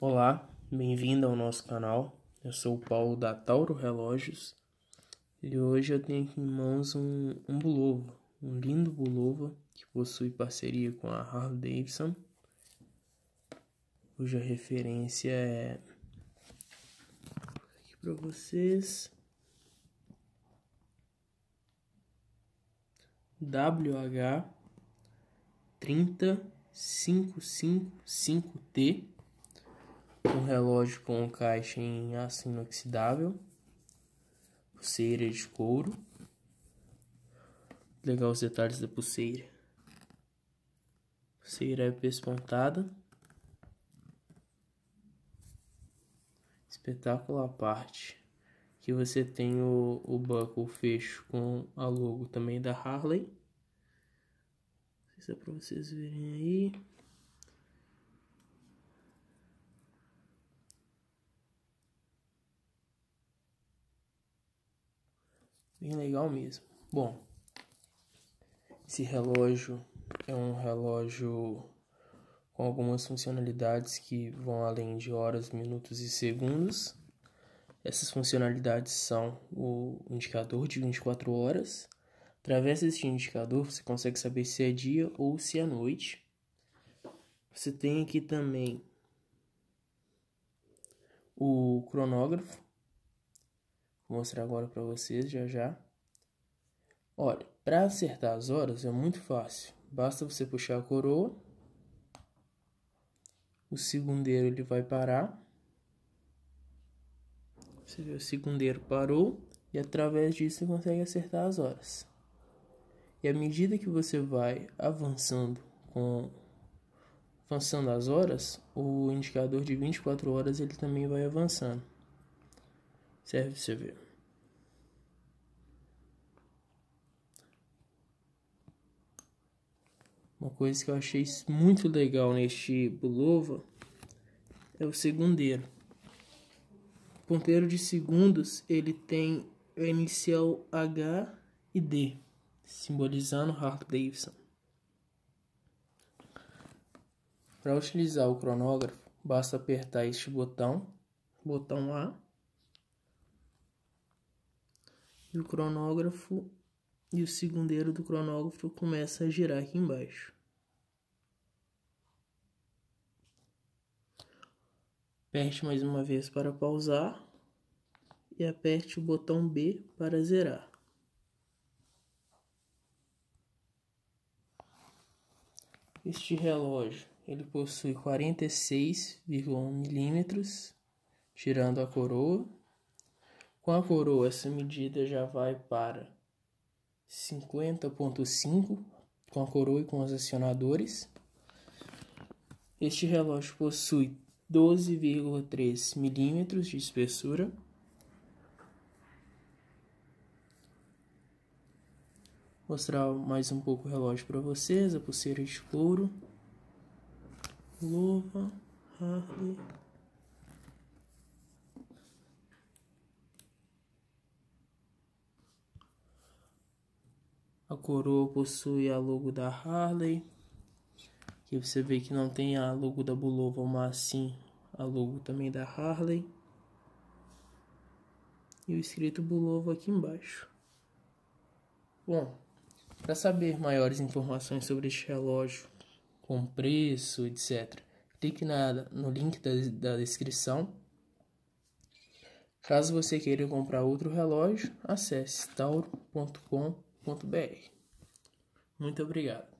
Olá, bem-vindo ao nosso canal. Eu sou o Paulo da Thauro Relógios e hoje eu tenho aqui em mãos um Bulova, um lindo Bulova que possui parceria com a Harley Davidson, cuja referência é aqui para vocês, WH30555T. Um relógio com caixa em aço inoxidável, pulseira de couro. Legal os detalhes da pulseira. Pulseira é pespontada. Espetáculo à parte. Aqui você tem o banco, o fecho com a logo também da Harley. Não sei se é para vocês verem aí. Bem legal mesmo. Bom, esse relógio é um relógio com algumas funcionalidades que vão além de horas, minutos e segundos. Essas funcionalidades são o indicador de 24 horas. Através desse indicador você consegue saber se é dia ou se é noite. Você tem aqui também o cronógrafo. Vou mostrar agora para vocês já. Olha, para acertar as horas é muito fácil. Basta você puxar a coroa. O segundeiro ele vai parar. Você vê, o segundeiro parou. E através disso você consegue acertar as horas. E à medida que você vai avançando as horas, o indicador de 24 horas ele também vai avançando. Serve pra você ver. Uma coisa que eu achei muito legal neste Bulova é o segundeiro. O ponteiro de segundos ele tem a inicial H e D, simbolizando Harley Davidson. Para utilizar o cronógrafo, basta apertar este botão A. E o cronógrafo e o segundeiro do cronógrafo começa a girar aqui embaixo. Aperte mais uma vez para pausar e aperte o botão B para zerar. Este relógio ele possui 46,1 milímetros, tirando a coroa. Com a coroa, essa medida já vai para 50,5 com a coroa e com os acionadores. Este relógio possui 12,3 milímetros de espessura. Vou mostrar mais um pouco o relógio para vocês. A pulseira de couro, luva, Harley. A coroa possui a logo da Harley. Aqui você vê que não tem a logo da Bulova, mas sim a logo também da Harley. E o escrito Bulova aqui embaixo. Bom, para saber maiores informações sobre este relógio, com preço, etc., clique no link da descrição. Caso você queira comprar outro relógio, acesse thauro.com.br. Muito obrigado.